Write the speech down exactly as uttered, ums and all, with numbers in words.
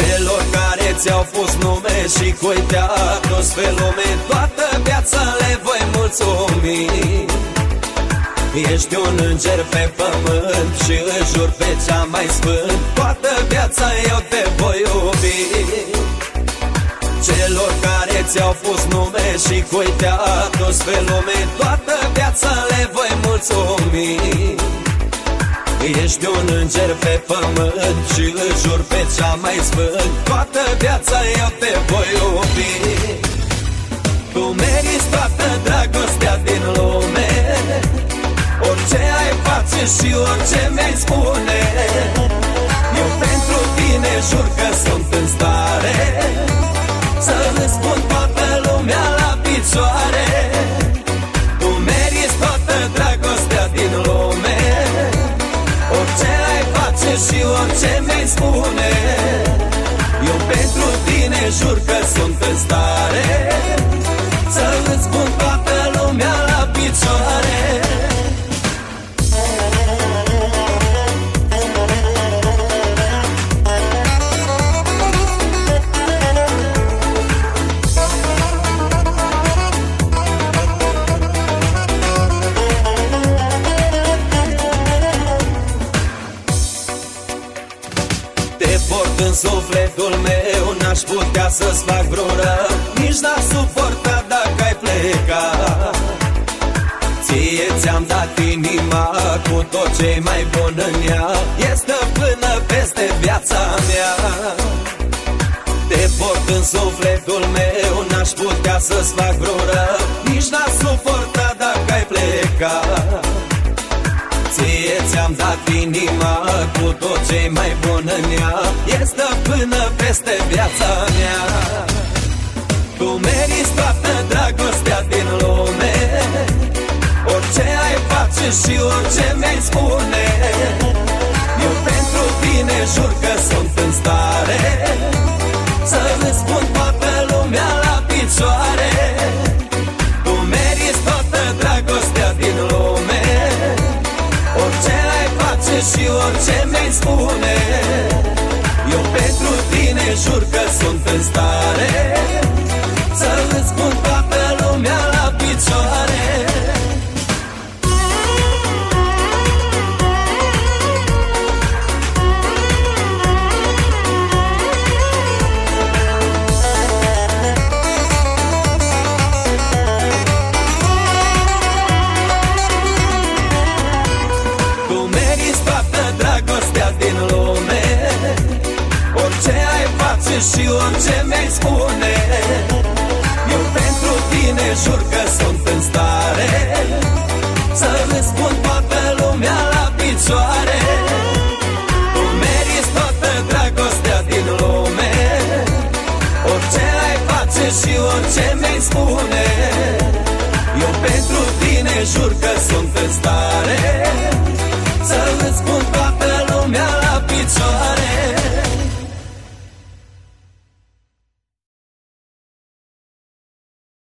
Celor care ți-au fost nume și cui te-a adus pe lume, toată viața le voi mulțumi. Ești un înger pe pământ și în jur pe cea mai sfânt, toată viața eu te voi iubi. Celor care ți-au fost nume și cui te-a adus pe lume, toată viața le voi mulțumi. Ești un înger pe pământ și îl jur pe cea mai sfânt, toată viața eu te voi iubi. Tu meriți toată dragostea din lume, orice ai face și orice mi-ai spune, eu pentru tine jur că sunt în stare să-ți spun toată lumea la picioare. Tu meriți toată dragostea din lume, orice ai face și orice mi-ai spune, eu pentru tine jur că sunt în stare să îți pun toată lumea la picioare. În sufletul meu n-aș putea să-ți fac vreo rău, nici n-aș suporta dacă ai plecat. Ție ți-am dat inima cu tot ce-i mai bun în ea, e stăpână peste viața mea. Te port în sufletul meu, n-aș putea să-ți fac vreo rău, nici n-aș suporta dacă ai plecat. Ție ți-am dat inima cu tot ce-i mai bun în ea, e stăpână peste viața mea. Tu meriți toată dragostea din lume, orice ai face și orice mi-ai spune, eu pentru tine jur că sunt în stare să-ți spun toată lumea la picioare. Tu meriți toată dragostea din lume, orice ai face și orice mi-ai spune, eu pentru tine jur că sunt în stare să-ți spun toată lumea la picioare. Și orice mi-ai spune, eu pentru tine jur că sunt în stare să-ți spun toată lumea la picioare. Tu meriți toată dragostea din lume, orice ai face și orice mi-ai spune, eu pentru tine jur că sunt în stare